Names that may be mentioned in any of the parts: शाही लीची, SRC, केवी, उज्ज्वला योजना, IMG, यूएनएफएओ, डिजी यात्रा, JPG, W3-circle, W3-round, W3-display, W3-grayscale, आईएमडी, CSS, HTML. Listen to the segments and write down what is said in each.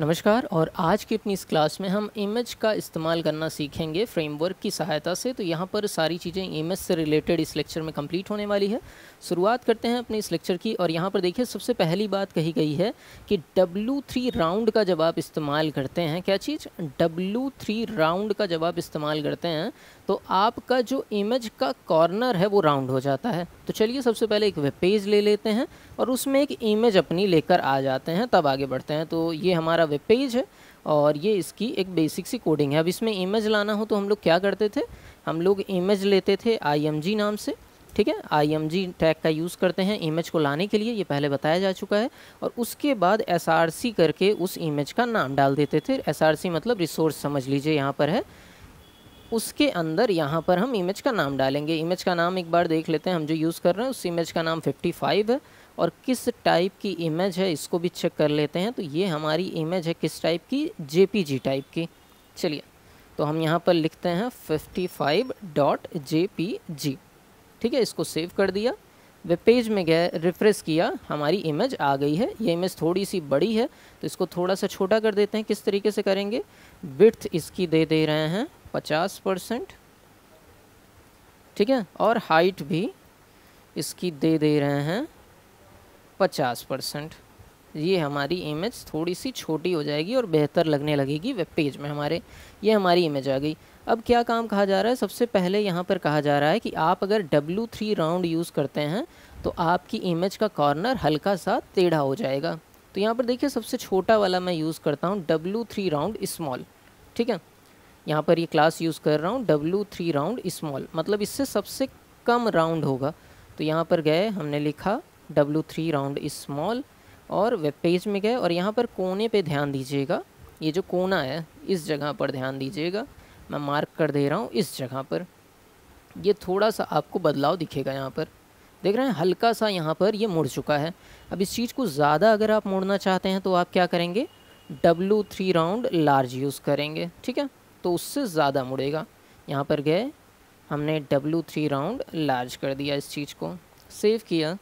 नमस्कार। और आज की अपनी इस क्लास में हम इमेज का इस्तेमाल करना सीखेंगे फ्रेमवर्क की सहायता से। तो यहाँ पर सारी चीज़ें इमेज से रिलेटेड इस लेक्चर में कंप्लीट होने वाली है। शुरुआत करते हैं अपने इस लेक्चर की। और यहाँ पर देखिए, सबसे पहली बात कही गई है कि W3 राउंड का जब आप इस्तेमाल करते हैं, क्या चीज़, W3 राउंड का जब आप इस्तेमाल करते हैं तो आपका जो इमेज का कॉर्नर है वो राउंड हो जाता है। तो चलिए सबसे पहले एक वेब पेज ले लेते हैं और उसमें एक इमेज अपनी लेकर आ जाते हैं, तब आगे बढ़ते हैं। तो ये हमारा वेब पेज है और ये इसकी एक बेसिक सी कोडिंग है। अब इसमें इमेज लाना हो तो हम लोग क्या करते थे, हम लोग इमेज लेते थे IMG नाम से, ठीक है। IMG टैग का यूज़ करते हैं इमेज को लाने के लिए, ये पहले बताया जा चुका है। और उसके बाद SRC करके उस इमेज का नाम डाल देते थे। SRC मतलब रिसोर्स समझ लीजिए यहाँ पर है। उसके अंदर यहाँ पर हम इमेज का नाम डालेंगे। इमेज का नाम एक बार देख लेते हैं, हम जो यूज़ कर रहे हैं उस इमेज का नाम 55 है। और किस टाइप की इमेज है इसको भी चेक कर लेते हैं। तो ये हमारी इमेज है किस टाइप की, JPG टाइप की। चलिए तो हम यहाँ पर लिखते हैं 55.jpg, ठीक है। इसको सेव कर दिया, वेब पेज में गए, रिफ्रेश किया, हमारी इमेज आ गई है। ये इमेज थोड़ी सी बड़ी है तो इसको थोड़ा सा छोटा कर देते हैं। किस तरीके से करेंगे, विड्थ इसकी दे रहे हैं 50%, ठीक है। और हाइट भी इसकी दे रहे हैं 50%। ये हमारी इमेज थोड़ी सी छोटी हो जाएगी और बेहतर लगने लगेगी वेब पेज में हमारे। ये हमारी इमेज आ गई। अब क्या काम कहा जा रहा है, सबसे पहले यहाँ पर कहा जा रहा है कि आप अगर W3 राउंड यूज़ करते हैं तो आपकी इमेज का कॉर्नर हल्का सा टेढ़ा हो जाएगा। तो यहाँ पर देखिए, सबसे छोटा वाला मैं यूज़ करता हूँ W3 राउंड स्मॉल, ठीक है। यहाँ पर ये क्लास यूज़ कर रहा हूँ W3 राउंड स्मॉल, मतलब इससे सबसे कम राउंड होगा। तो यहाँ पर गए, हमने लिखा W3 राउंड स्मॉल और वेब पेज में गए। और यहाँ पर कोने पे ध्यान दीजिएगा, ये जो कोना है इस जगह पर ध्यान दीजिएगा। मैं मार्क कर दे रहा हूँ इस जगह पर, ये थोड़ा सा आपको बदलाव दिखेगा। यहाँ पर देख रहे हैं हल्का सा यहाँ पर ये मुड़ चुका है। अब इस चीज़ को ज़्यादा अगर आप मोड़ना चाहते हैं तो आप क्या करेंगे, W3 राउंड लार्ज यूज़ करेंगे, ठीक है। तो उससे ज़्यादा मुड़ेगा। यहाँ पर गए, हमने W3 राउंड लार्ज कर दिया इस चीज़ को, सेव किया,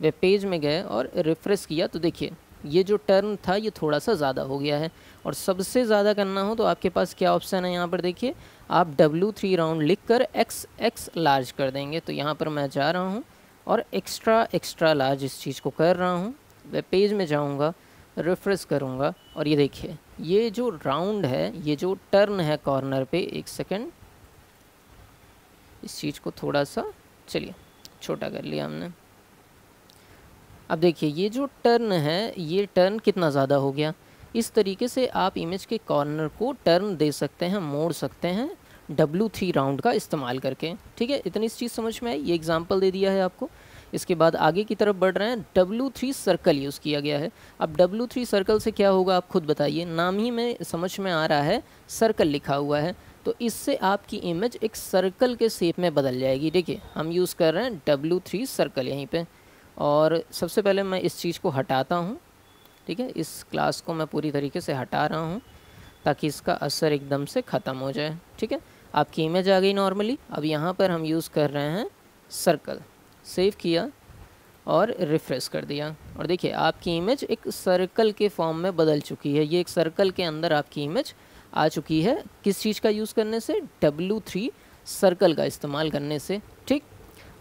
वेब पेज में गए और रिफ्रेश किया। तो देखिए ये जो टर्न था ये थोड़ा सा ज़्यादा हो गया है। और सबसे ज़्यादा करना हो तो आपके पास क्या ऑप्शन है, यहाँ पर देखिए, आप W3 राउंड लिखकर XX लार्ज कर देंगे। तो यहाँ पर मैं जा रहा हूँ और एक्स्ट्रा लार्ज इस चीज़ को कर रहा हूँ। वेब पेज में जाऊँगा, रिफ्रेश करूँगा और ये देखिए ये जो राउंड है, ये जो टर्न है कॉर्नर पे, एक सेकेंड, इस चीज़ को थोड़ा सा, चलिए छोटा कर लिया हमने। अब देखिए ये जो टर्न है, ये टर्न कितना ज़्यादा हो गया। इस तरीके से आप इमेज के कॉर्नर को टर्न दे सकते हैं, मोड़ सकते हैं W3 राउंड का इस्तेमाल करके, ठीक है। इतनी चीज़ समझ में आई, ये एग्जांपल दे दिया है आपको। इसके बाद आगे की तरफ बढ़ रहे हैं, W3 सर्कल यूज़ किया गया है। अब W3 सर्कल से क्या होगा आप खुद बताइए, नाम ही में समझ में आ रहा है सर्कल लिखा हुआ है। तो इससे आपकी इमेज एक सर्कल के शेप में बदल जाएगी। देखिए हम यूज़ कर रहे हैं W3 सर्कल यहीं पर। और सबसे पहले मैं इस चीज़ को हटाता हूँ, ठीक है। इस क्लास को मैं पूरी तरीके से हटा रहा हूँ ताकि इसका असर एकदम से ख़त्म हो जाए, ठीक है। आपकी इमेज आ गई नॉर्मली। अब यहाँ पर हम यूज़ कर रहे हैं सर्कल, सेव किया और रिफ्रेश कर दिया। और देखिए आपकी इमेज एक सर्कल के फॉर्म में बदल चुकी है। ये एक सर्कल के अंदर आपकी इमेज आ चुकी है, किस चीज़ का यूज़ करने से, W3 सर्कल का इस्तेमाल करने से, ठीक।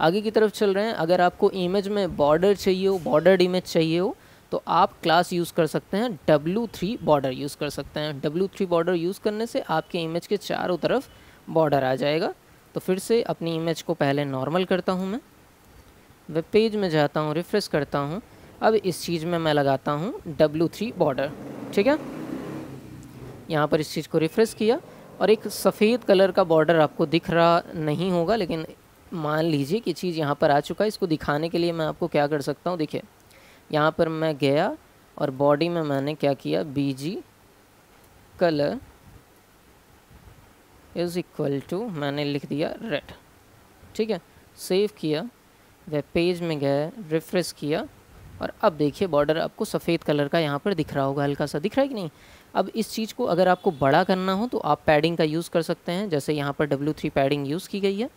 आगे की तरफ चल रहे हैं। अगर आपको इमेज में बॉर्डर चाहिए हो, बॉर्डर्ड इमेज चाहिए हो, तो आप क्लास यूज़ कर सकते हैं W3-border यूज़ कर सकते हैं। W3-border यूज़ करने से आपके इमेज के चारों तरफ बॉर्डर आ जाएगा। तो फिर से अपनी इमेज को पहले नॉर्मल करता हूं, मैं वेब पेज में जाता हूं, रिफ्रेश करता हूं। अब इस चीज़ में मैं लगाता हूं W3-border, ठीक है। यहाँ पर इस चीज़ को रिफ्रेश किया और एक सफ़ेद कलर का बॉर्डर आपको दिख रहा नहीं होगा, लेकिन मान लीजिए कि चीज़ यहाँ पर आ चुका है। इसको दिखाने के लिए मैं आपको क्या कर सकता हूँ, देखिए यहाँ पर मैं गया और बॉडी में मैंने क्या किया, BG colour is equal to मैंने लिख दिया रेड, ठीक है। सेव किया, वेब पेज में गया, रिफ्रेश किया और अब देखिए बॉर्डर आपको सफ़ेद कलर का यहाँ पर दिख रहा होगा, हल्का सा दिख रहा है कि नहीं। अब इस चीज़ को अगर आपको बड़ा करना हो तो आप पैडिंग का यूज़ कर सकते हैं, जैसे यहाँ पर W3 पैडिंग यूज़ की गई है।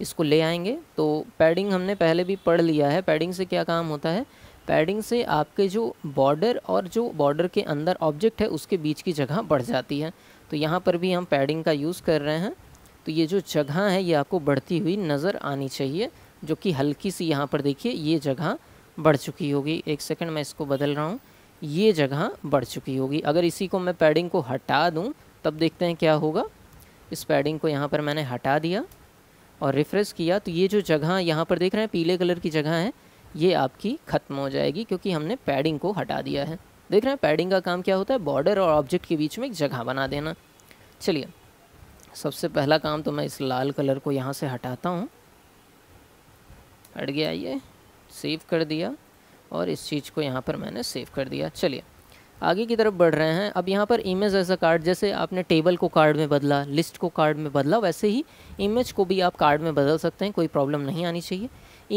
इसको ले आएंगे, तो पैडिंग हमने पहले भी पढ़ लिया है। पैडिंग से क्या काम होता है, पैडिंग से आपके जो बॉर्डर और जो बॉर्डर के अंदर ऑब्जेक्ट है उसके बीच की जगह बढ़ जाती है। तो यहाँ पर भी हम पैडिंग का यूज़ कर रहे हैं। तो ये जो जगह है ये आपको बढ़ती हुई नज़र आनी चाहिए, जो कि हल्की सी यहाँ पर देखिए ये जगह बढ़ चुकी होगी। एक सेकंड मैं इसको बदल रहा हूँ, ये जगह बढ़ चुकी होगी। अगर इसी को मैं पैडिंग को हटा दूँ तब देखते हैं क्या होगा। इस पैडिंग को यहाँ पर मैंने हटा दिया और रिफ्रेश किया तो ये जो जगह यहाँ पर देख रहे हैं पीले कलर की जगह है ये आपकी ख़त्म हो जाएगी, क्योंकि हमने पैडिंग को हटा दिया है। देख रहे हैं पैडिंग का काम क्या होता है, बॉर्डर और ऑब्जेक्ट के बीच में एक जगह बना देना। चलिए सबसे पहला काम तो मैं इस लाल कलर को यहाँ से हटाता हूँ। हट गया ये, सेव कर दिया और इस चीज़ को यहाँ पर मैंने सेव कर दिया। चलिए आगे की तरफ बढ़ रहे हैं। अब यहाँ पर इमेज एज अ कार्ड, जैसे आपने टेबल को कार्ड में बदला, लिस्ट को कार्ड में बदला, वैसे ही इमेज को भी आप कार्ड में बदल सकते हैं, कोई प्रॉब्लम नहीं आनी चाहिए।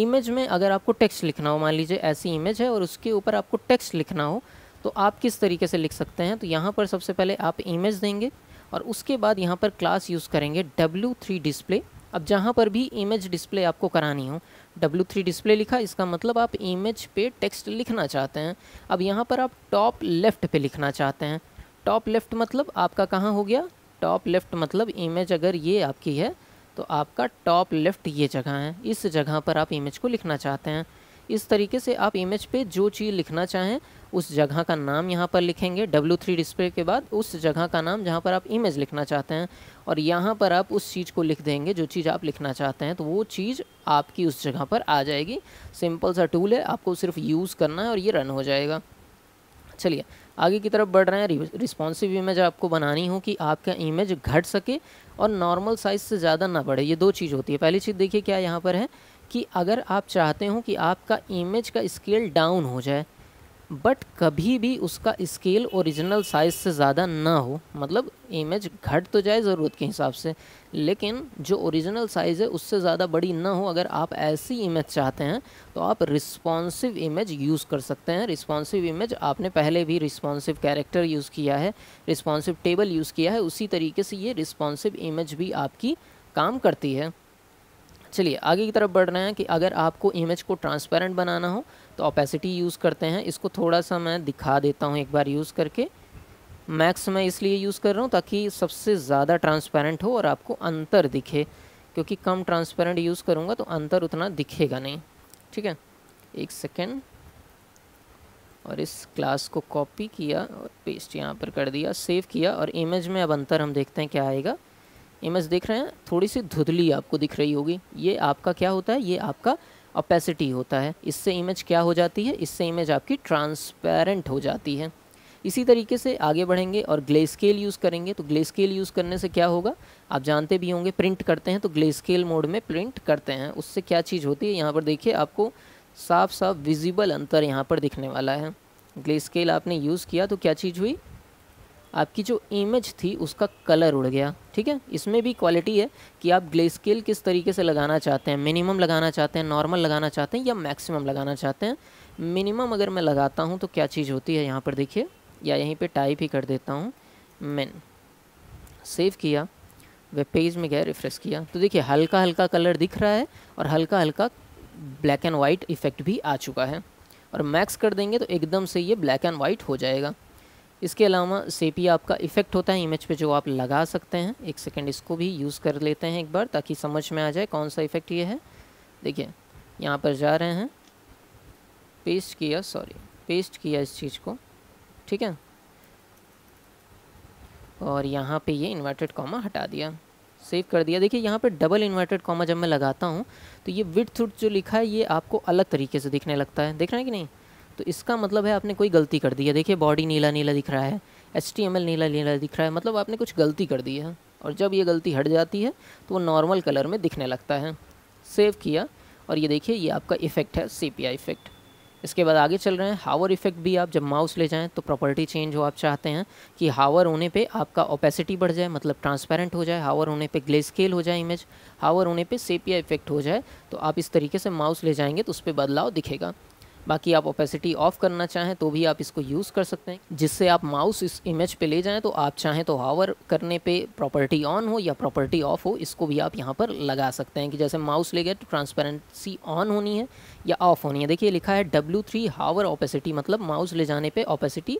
इमेज में अगर आपको टेक्स्ट लिखना हो, मान लीजिए ऐसी इमेज है और उसके ऊपर आपको टेक्स्ट लिखना हो तो आप किस तरीके से लिख सकते हैं। तो यहाँ पर सबसे पहले आप इमेज देंगे और उसके बाद यहाँ पर क्लास यूज़ करेंगे W3 डिस्प्ले। अब जहाँ पर भी इमेज डिस्प्ले आपको करानी हो W3 डिस्प्ले लिखा, इसका मतलब आप इमेज पे टेक्स्ट लिखना चाहते हैं। अब यहाँ पर आप टॉप लेफ़्ट पे लिखना चाहते हैं। टॉप लेफ़्ट मतलब आपका कहाँ हो गया, टॉप लेफ़्ट मतलब इमेज अगर ये आपकी है तो आपका टॉप लेफ़्ट ये जगह है, इस जगह पर आप इमेज को लिखना चाहते हैं। इस तरीके से आप इमेज पे जो चीज़ लिखना चाहें उस जगह का नाम यहाँ पर लिखेंगे W3 डिस्प्ले के बाद उस जगह का नाम जहाँ पर आप इमेज लिखना चाहते हैं, और यहाँ पर आप उस चीज़ को लिख देंगे जो चीज़ आप लिखना चाहते हैं, तो वो चीज़ आपकी उस जगह पर आ जाएगी। सिंपल सा टूल है, आपको सिर्फ यूज़ करना है और ये रन हो जाएगा। चलिए आगे की तरफ बढ़ रहे हैं। रिस्पॉन्सिव इमेज आपको बनानी हो कि आपका इमेज घट सके और नॉर्मल साइज़ से ज़्यादा ना बढ़े, ये दो चीज़ होती है। पहली चीज़ देखिए क्या यहाँ पर है कि अगर आप चाहते हो कि आपका इमेज का स्केल डाउन हो जाए बट कभी भी उसका स्केल ओरिजिनल साइज़ से ज़्यादा ना हो, मतलब इमेज घट तो जाए ज़रूरत के हिसाब से लेकिन जो ओरिजिनल साइज़ है उससे ज़्यादा बड़ी ना हो, अगर आप ऐसी इमेज चाहते हैं तो आप रिस्पॉन्सिव इमेज यूज़ कर सकते हैं। रिस्पॉन्सिव इमेज आपने पहले भी रिस्पॉन्सिव कैरेक्टर यूज़ किया है, रिस्पॉन्सिव टेबल यूज़ किया है, उसी तरीके से ये रिस्पॉन्सिव इमेज भी आपकी काम करती है। चलिए आगे की तरफ बढ़ रहे हैं कि अगर आपको इमेज को ट्रांसपेरेंट बनाना हो तो ऑपेसिटी यूज़ करते हैं। इसको थोड़ा सा मैं दिखा देता हूँ एक बार यूज़ करके। मैक्स मैं इसलिए यूज़ कर रहा हूँ ताकि सबसे ज़्यादा ट्रांसपेरेंट हो और आपको अंतर दिखे, क्योंकि कम ट्रांसपेरेंट यूज़ करूँगा तो अंतर उतना दिखेगा नहीं। ठीक है, एक सेकेंड। और इस क्लास को कॉपी किया और पेस्ट यहाँ पर कर दिया, सेव किया और इमेज में अब अंतर हम देखते हैं क्या आएगा। इमेज देख रहे हैं थोड़ी सी धुंधली आपको दिख रही होगी, ये आपका क्या होता है, ये आपका ऑपेसिटी होता है। इससे इमेज क्या हो जाती है, इससे इमेज आपकी ट्रांसपेरेंट हो जाती है। इसी तरीके से आगे बढ़ेंगे और ग्लेस्केल यूज़ करेंगे। तो ग्लेस्केल यूज़ करने से क्या होगा, आप जानते भी होंगे प्रिंट करते हैं तो ग्लेस्केल मोड में प्रिंट करते हैं, उससे क्या चीज़ होती है यहाँ पर देखिए आपको साफ साफ विजिबल अंतर यहाँ पर दिखने वाला है। ग्लेस्केल आपने यूज़ किया तो क्या चीज़ हुई, आपकी जो इमेज थी उसका कलर उड़ गया। ठीक है, इसमें भी क्वालिटी है कि आप ग्ले स्केल किस तरीके से लगाना चाहते हैं, मिनिमम लगाना चाहते हैं, नॉर्मल लगाना चाहते हैं या मैक्सिमम लगाना चाहते हैं। मिनिमम अगर मैं लगाता हूं तो क्या चीज़ होती है यहाँ पर देखिए, या यहीं पे टाइप ही कर देता हूँ मिन, सेव किया, वेब पेज में गया, रिफ्रेश किया तो देखिए हल्का हल्का कलर दिख रहा है और हल्का हल्का ब्लैक एंड वाइट इफ़ेक्ट भी आ चुका है। और मैक्स कर देंगे तो एकदम से ये ब्लैक एंड वाइट हो जाएगा। इसके अलावा सेपिया आपका इफ़ेक्ट होता है इमेज पे जो आप लगा सकते हैं। एक सेकंड इसको भी यूज़ कर लेते हैं एक बार ताकि समझ में आ जाए कौन सा इफ़ेक्ट ये है। देखिए यहाँ पर जा रहे हैं, पेस्ट किया, सॉरी पेस्ट किया इस चीज़ को, ठीक है, और यहाँ पे ये इन्वर्टेड कॉमा हटा दिया, सेव कर दिया। देखिए यहाँ पे डबल इन्वर्टेड कॉमा जब मैं लगाता हूँ तो ये विड्थ जो लिखा है ये आपको अलग तरीके से दिखने लगता है, देख रहे हैं कि नहीं। तो इसका मतलब है आपने कोई गलती कर दी है। देखिए बॉडी नीला नीला दिख रहा है, HTML नीला नीला दिख रहा है, मतलब आपने कुछ गलती कर दी है। और जब ये गलती हट जाती है तो वो नॉर्मल कलर में दिखने लगता है। सेव किया और ये देखिए ये आपका इफ़ेक्ट है सेपिया इफ़ेक्ट। इसके बाद आगे चल रहे हैं हावर इफ़ेक्ट भी। आप जब माउस ले जाएँ तो प्रॉपर्टी चेंज हो, आप चाहते हैं कि हावर होने पे आपका ओपेसिटी बढ़ जाए मतलब ट्रांसपेरेंट हो जाए, हावर होने पे ग्ले स्केल हो जाए इमेज, हावर होने पे सेपिया इफ़ेक्ट हो जाए, तो आप इस तरीके से माउस ले जाएंगे तो उस पर बदलाव दिखेगा। बाकी आप ओपेसिटी ऑफ करना चाहें तो भी आप इसको यूज़ कर सकते हैं, जिससे आप माउस इस इमेज पे ले जाएं तो आप चाहें तो हावर करने पे प्रॉपर्टी ऑन हो या प्रॉपर्टी ऑफ हो, इसको भी आप यहाँ पर लगा सकते हैं कि जैसे माउस ले गए तो ट्रांसपेरेंसी ऑन होनी है या ऑफ होनी है। देखिए लिखा है W3-hover-opacity, मतलब माउस ले जाने पर ऑपेसिटी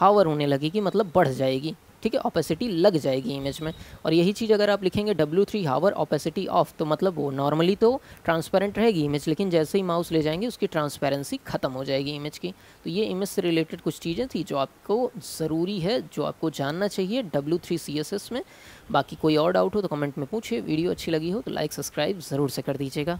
हावर होने लगेगी, मतलब बढ़ जाएगी, ठीक है, ऑपेसिटी लग जाएगी इमेज में। और यही चीज़ अगर आप लिखेंगे W3-hover-opacity ऑफ तो मतलब वो नॉर्मली तो ट्रांसपेरेंट रहेगी इमेज, लेकिन जैसे ही माउस ले जाएंगे उसकी ट्रांसपेरेंसी ख़त्म हो जाएगी इमेज की। तो ये इमेज से रिलेटेड कुछ चीज़ें थी जो आपको ज़रूरी है, जो आपको जानना चाहिए W3 CSS में। बाकी कोई और डाउट हो तो कमेंट में पूछिए। वीडियो अच्छी लगी हो तो लाइक सब्सक्राइब ज़रूर से कर दीजिएगा।